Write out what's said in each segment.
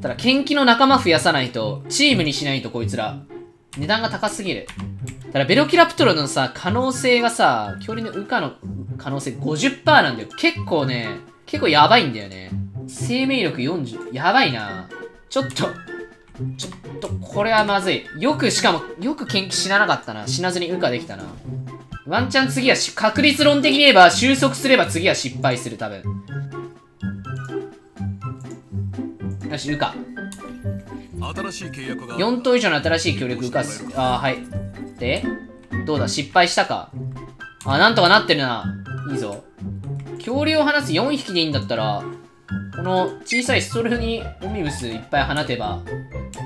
ただ研究の仲間増やさないと、チームにしないとこいつら、値段が高すぎる。ただベロキラプトルのさ、可能性がさ、恐竜の羽化の可能性 50% なんだよ。結構ね、結構やばいんだよね。生命力40、やばいな。ちょっと、これはまずい。しかも、よく研究死ななかったな。死なずに羽化できたな。ワンチャン次は確率論的に言えば、収束すれば次は失敗する、多分。よし、羽化。4頭以上の新しい協力羽化する。ああ、はい。で、どうだ、失敗したか。あ、なんとかなってるな。いいぞ。恐竜を放つ4匹でいいんだったら、この小さいストルフにオミブスいっぱい放てば、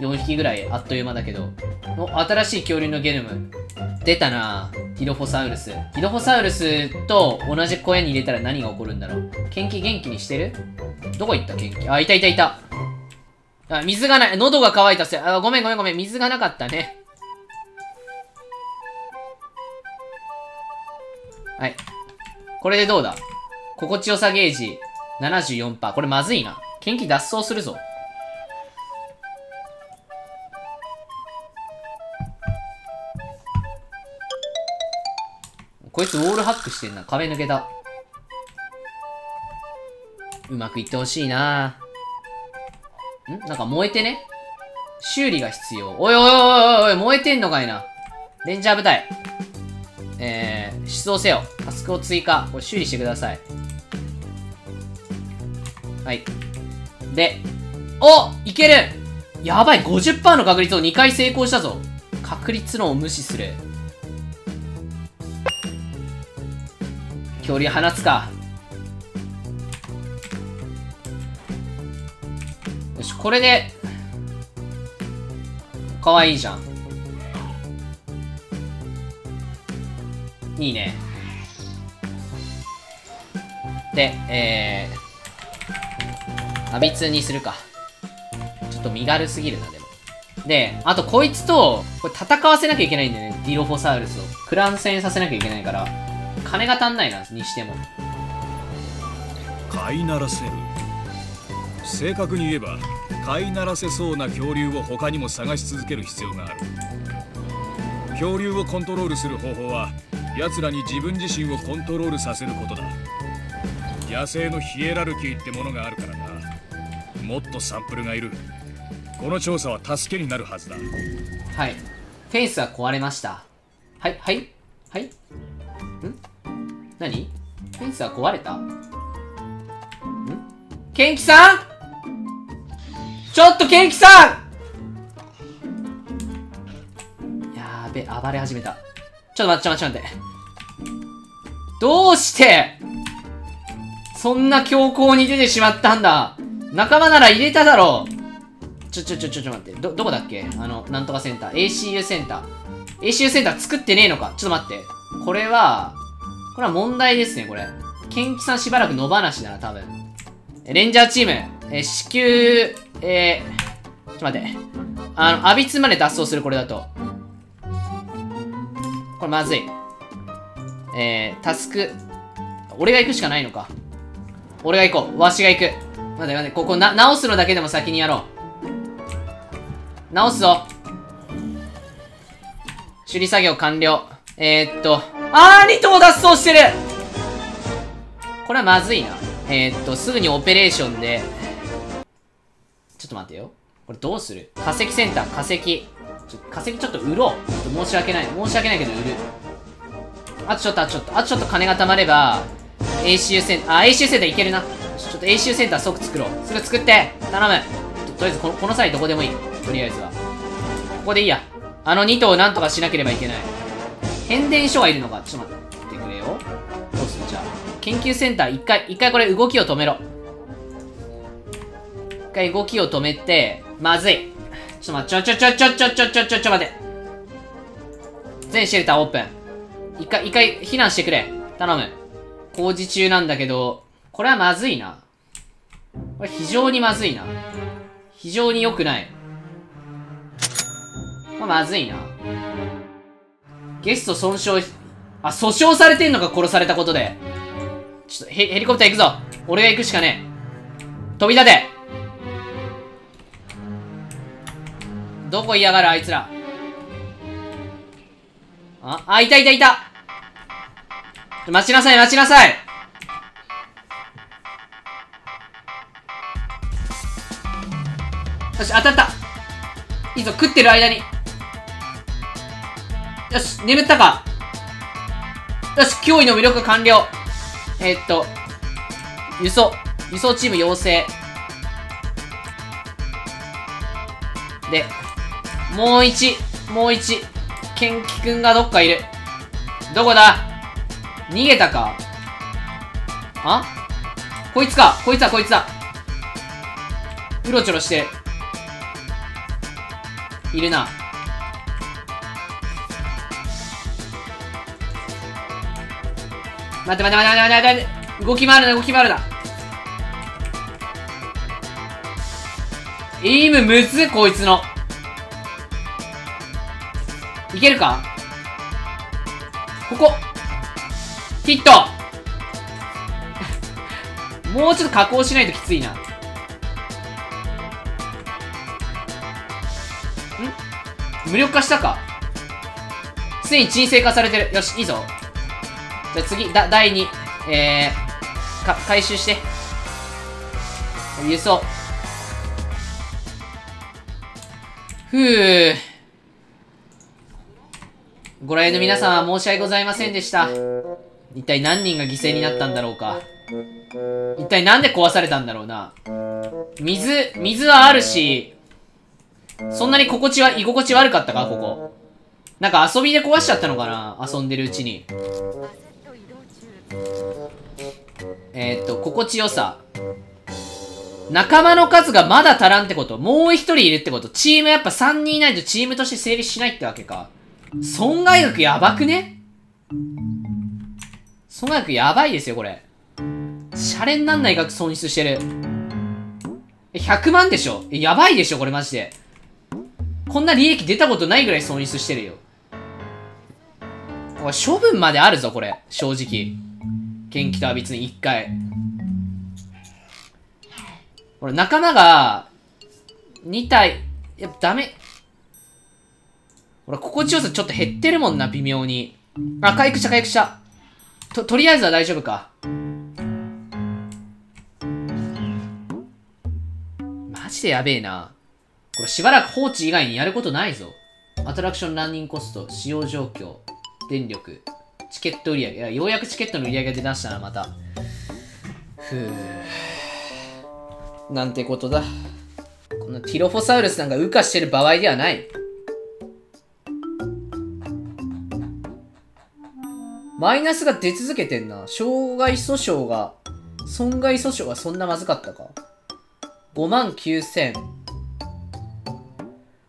4匹ぐらいあっという間だけど、新しい恐竜のゲノム。出たなぁ。ティロフォサウルス。ティロフォサウルスと同じ小屋に入れたら何が起こるんだろう。ケンキ元気にしてる？どこ行ったケンキ。あ、いたいたいた。あ、水がない。喉が渇いたせい。あ、ごめん。水がなかったね。はい。これでどうだ？心地よさゲージ 74%。これまずいな。ケンキ脱走するぞ。こいつウォールハックしてんな。壁抜けた。うまくいってほしいな。ん？なんか燃えてね。修理が必要。おい、燃えてんのかいな。レンジャー部隊。出動せよ。タスクを追加。これ修理してください。はい。で。お！いける！やばい！ 50% の確率を2回成功したぞ。確率論を無視する。恐竜放つか。よし、これでかわいいじゃん。いいね。で、アビツにするか。ちょっと身軽すぎるな、でも。で、あとこいつとこれ戦わせなきゃいけないんだよね。ディロフォサウルスをクラン戦させなきゃいけないから、金が足んないな、にしても。飼いならせる。正確に言えば、飼いならせそうな恐竜を他にも探し続ける必要がある。恐竜をコントロールする方法は、奴らに自分自身をコントロールさせることだ。野生のヒエラルキーってものがあるからな。もっとサンプルがいる。この調査は助けになるはずだ。はい。フェンスは壊れました。はい。ん？何？フェンスは壊れた？ん？ケンキさん？ちょっとケンキさん！やーべ、暴れ始めた。ちょっと待って。どうしてそんな強行に出てしまったんだ。仲間なら入れただろう。ちょ待って。どこだっけ？なんとかセンター。ACU センター。ACU センター作ってねえのか。ちょっと待って。これは問題ですね、これ。ケンキさんしばらく野放しだな、多分。レンジャーチーム、至急、ちょっと待って。アビツまで脱走する、これだと。これまずい。タスク。俺が行くしかないのか。俺が行こう。わしが行く。待って、ここ直すのだけでも先にやろう。直すぞ。修理作業完了。あー、2頭脱走してる。これはまずいな。すぐにオペレーションで。ちょっと待てよ。これどうする？化石センター、化石。化石ちょっと売ろう。ちょっと申し訳ないけど売る。あとちょっと金が貯まれば、ACU センターいけるな。ちょっと ACU センター即作ろう。すぐ作って頼む。とりあえずこの際どこでもいい。とりあえずは。ここでいいや。2頭なんとかしなければいけない。変電所がいるのか。ちょっと待ってくれよ。どうする？じゃあ、研究センター一回これ動きを止めろ。一回動きを止めて、まずい。ちょっと待って、ちょ待って。全シェルターオープン。一回避難してくれ。頼む。工事中なんだけど、これはまずいな。これ非常にまずいな。非常に良くない。これまずいな。ゲスト損傷、あ、訴訟されてんのか、殺されたことで。ちょっとヘリコプター行くぞ。俺が行くしかねえ。飛び立て。どこ嫌がるあいつら。あ、いたいたいた。待ちなさい待ちなさい。よし、当たった。いいぞ、食ってる間に。よし、眠ったか。よし、脅威の魅力完了。輸送チーム要請。で、もう一。ケンキくんがどっかいる。どこだ？逃げたか？あ？こいつか。こいつだ。うろちょろしてる。いるな。待って。動き回るな。エイムむずっ、こいつの。いけるか？ここ。ヒット。もうちょっと加工しないときついな。ん？無力化したか？すでに沈静化されてる。よし、いいぞ。じゃあ次、第2。回収して。輸送。ふぅ。ご来園の皆様は申し訳ございませんでした。一体何人が犠牲になったんだろうか。一体なんで壊されたんだろうな。水はあるし、そんなに居心地悪かったか、ここ。なんか遊びで壊しちゃったのかな、遊んでるうちに。心地よさ。仲間の数がまだ足らんってこと。もう一人いるってこと。チームやっぱ3人いないとチームとして成立しないってわけか。損害額やばくね？損害額やばいですよ、これ。シャレになんない額損失してる。100万でしょ？やばいでしょ、これマジで。こんな利益出たことないぐらい損失してるよ。処分まであるぞ、これ。正直。元気とは別に1回。俺、仲間が、2体、やっぱダメ。俺、心地よさちょっと減ってるもんな、微妙に。あ、回復した。とりあえずは大丈夫か。マジでやべえな。これ、しばらく放置以外にやることないぞ。アトラクションランニングコスト、使用状況、電力、チケット売り上げ。いや、ようやくチケットの売り上げ出したな、また。ふぅ。なんてことだ。このティロフォサウルスなんか羽化してる場合ではない。マイナスが出続けてんな。損害訴訟がそんなまずかったか。59000。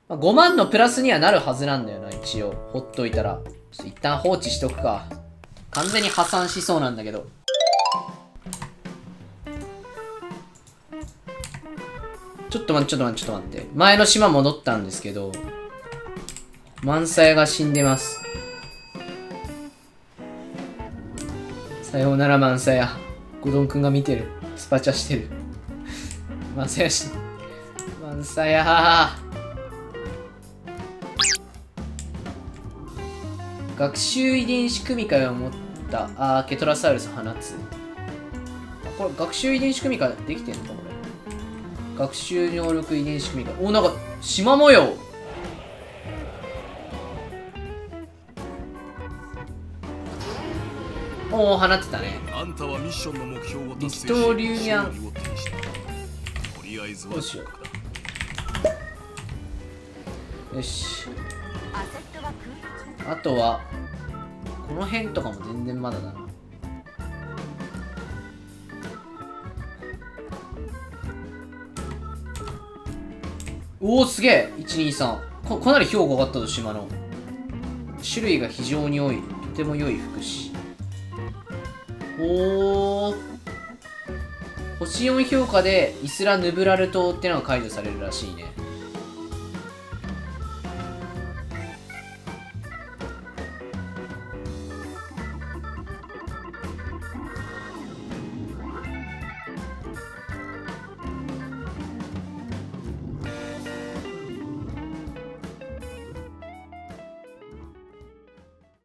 5万のプラスにはなるはずなんだよな、一応。ほっといたら。ちょっと一旦放置しとくか。完全に破産しそうなんだけど。ちょっと待って。前の島戻ったんですけど、満載が死んでます。さようなら満載や。ゴドンくんが見てる。スパチャしてる。満載やし、満載や。学習遺伝子組み換えを持った、ケトラサウルス放つ。これ、学習遺伝子組み換えできてんのか、これ。学習能力遺伝子組み換え。お、なんか、縞模様。おお、放ってたね。リストリューニャン。どうしよう。よし。あとは、この辺とかも全然まだだな。おお、すげえ。123。かなり評価があったぞ、島の。種類が非常に多い。とても良い福祉。おお。星4評価でイスラ・ヌブラル島ってのが解除されるらしいね。